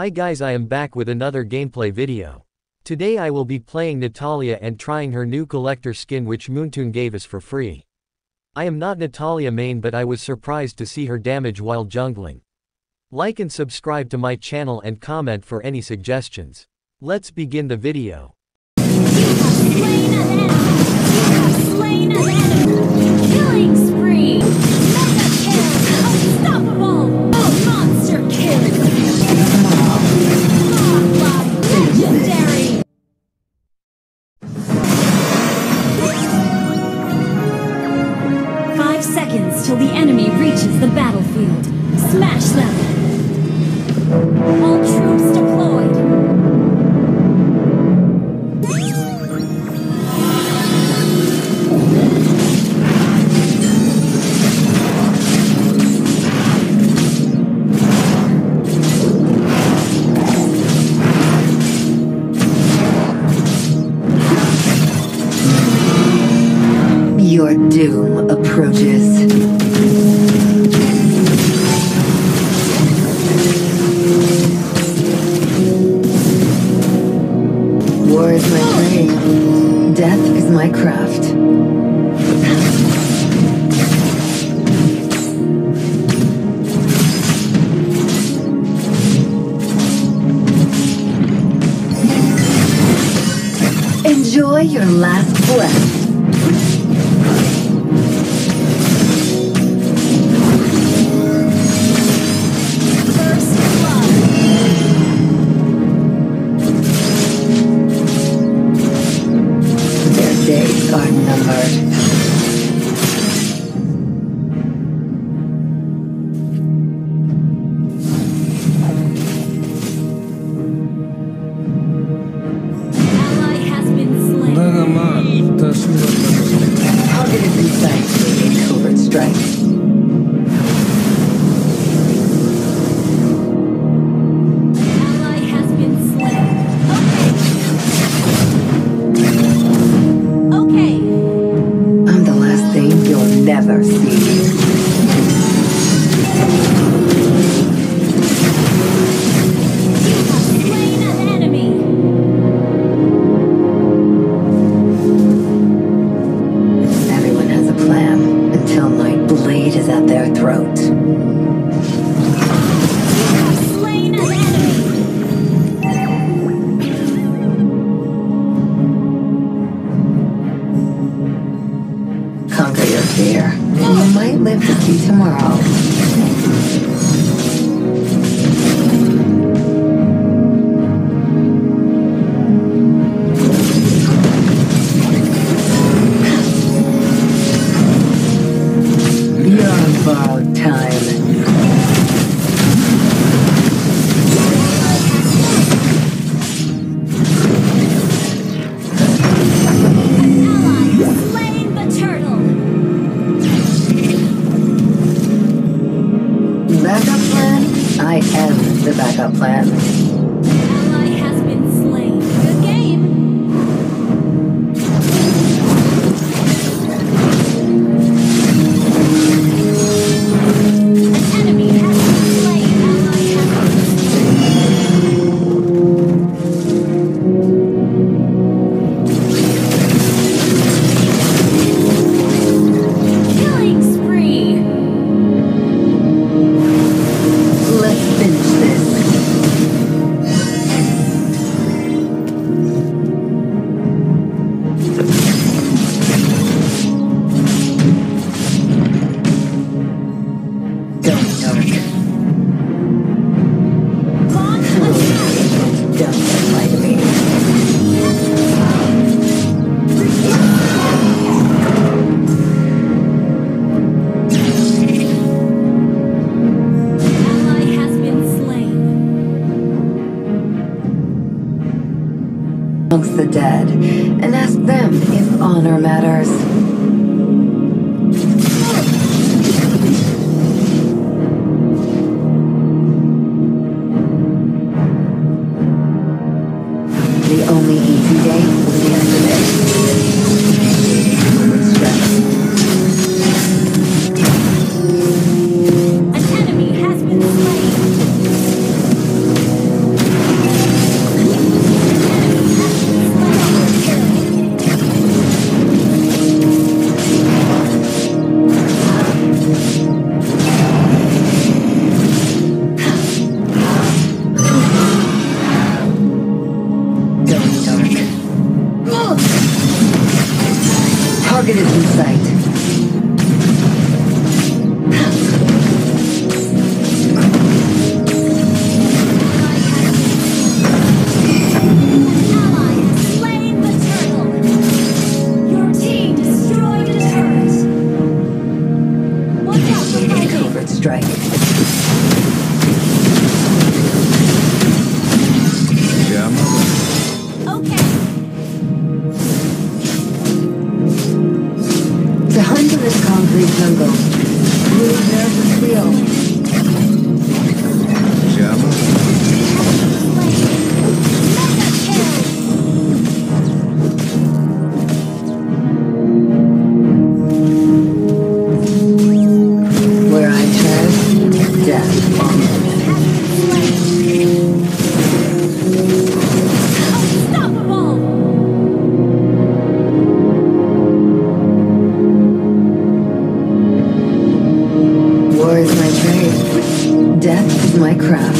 Hi guys, I am back with another gameplay video. Today I will be playing Natalia and trying her new collector skin which Moonton gave us for free. I am not Natalia main, but I was surprised to see her damage while jungling. Like and subscribe to my channel and comment for any suggestions. Let's begin the video. Till the enemy reaches the battlefield. Smash them! All troops deployed. Your doom approaches. Death is my craft. Enjoy your last breath. Amongst the dead, and ask them if honor matters. The only easy day was yesterday. An enemy has been slain. concrete jungle. Blue bears a thrill. Jump. Where I tread, death follows. Death is my craft.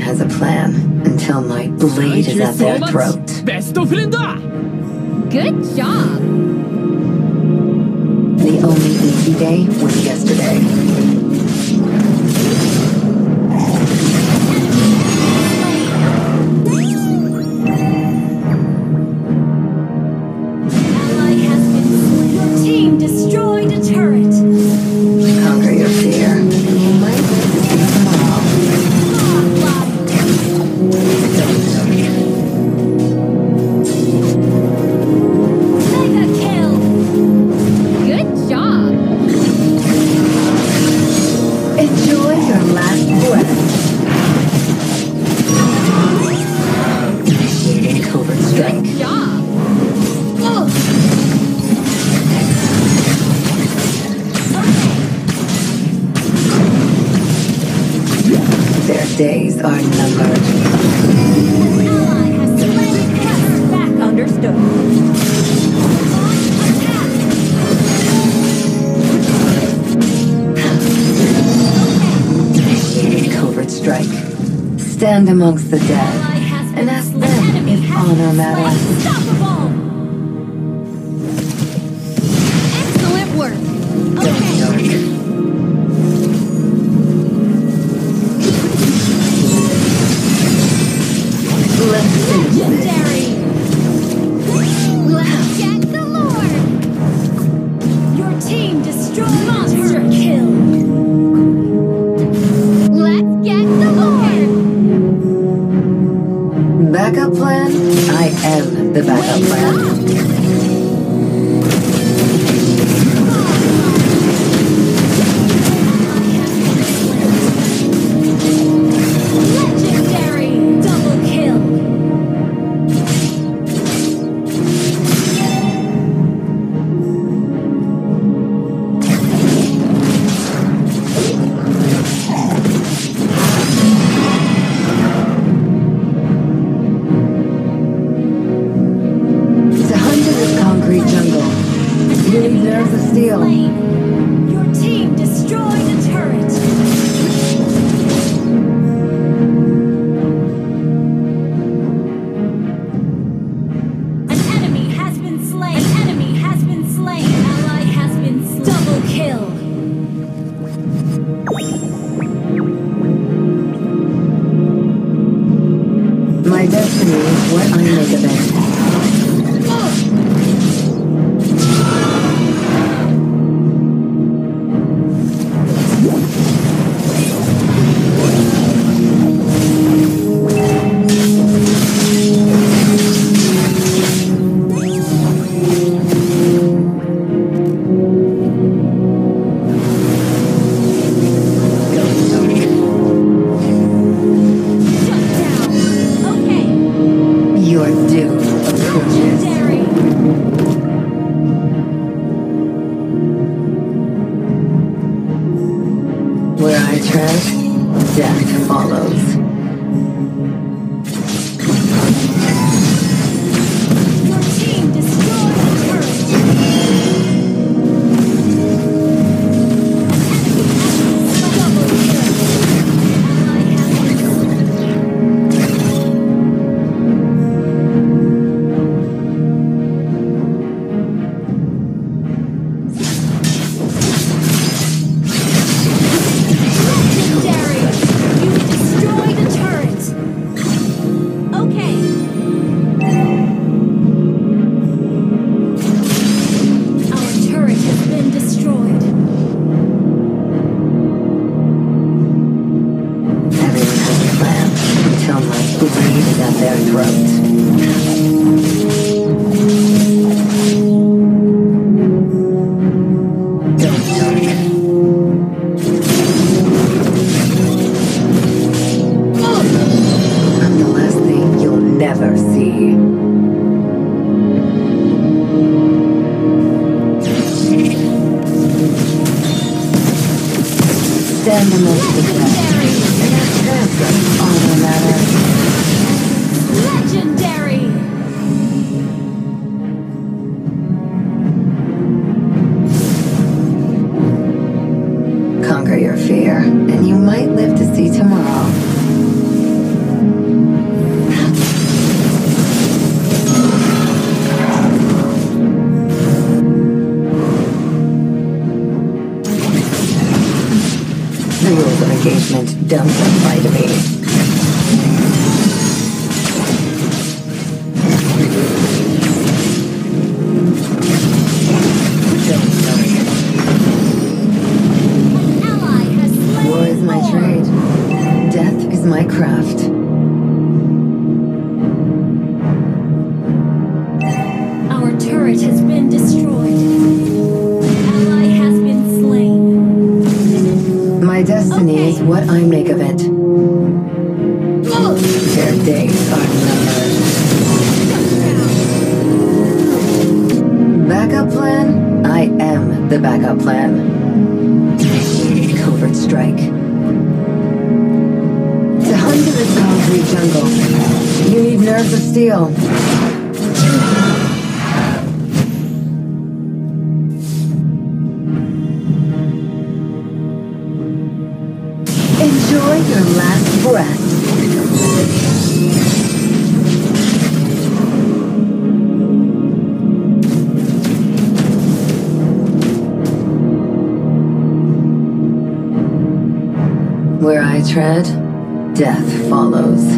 Has a plan until my blade is at their throat. Best of Linda! Good job! The only easy day was yesterday. Ally has been slain. Your team destroyed a turret. Conquer your fear. You might need to see tomorrow. Days are numbered. An ally has surrendered. Captured back. Understood. Attack. Covert strike. Stand amongst the dead and ask them if honor matters. Excellent work. Okay. Legendary! Let's get the Lord! Your team destroyed monster kill! Let's get the Lord! Backup plan? I am the backup plan. My destiny is what I make of it. Death follows. Your team destroyed the turret. their throats. Tread, death follows.